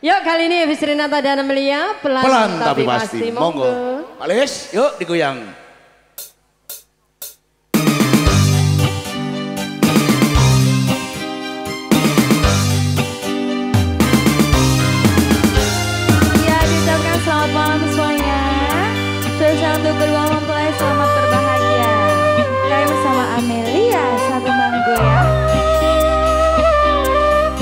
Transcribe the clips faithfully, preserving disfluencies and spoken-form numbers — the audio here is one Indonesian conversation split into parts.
Yuk kali ini Evist Renata dan Amelia pelan, pelan tapi, tapi pasti. pasti. Monggo. Malis, yuk digoyang. Ya, diucapkan selamat malam semuanya. Terus satu kedua mempelai selamat berbahagia. Kami bersama Amelia satu manggo ya. Thank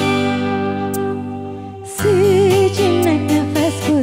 you.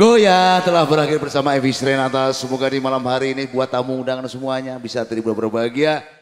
Goyah telah berakhir bersama Evist Renata. Semoga di malam hari ini buat tamu undangan semuanya bisa terhibur berbahagia.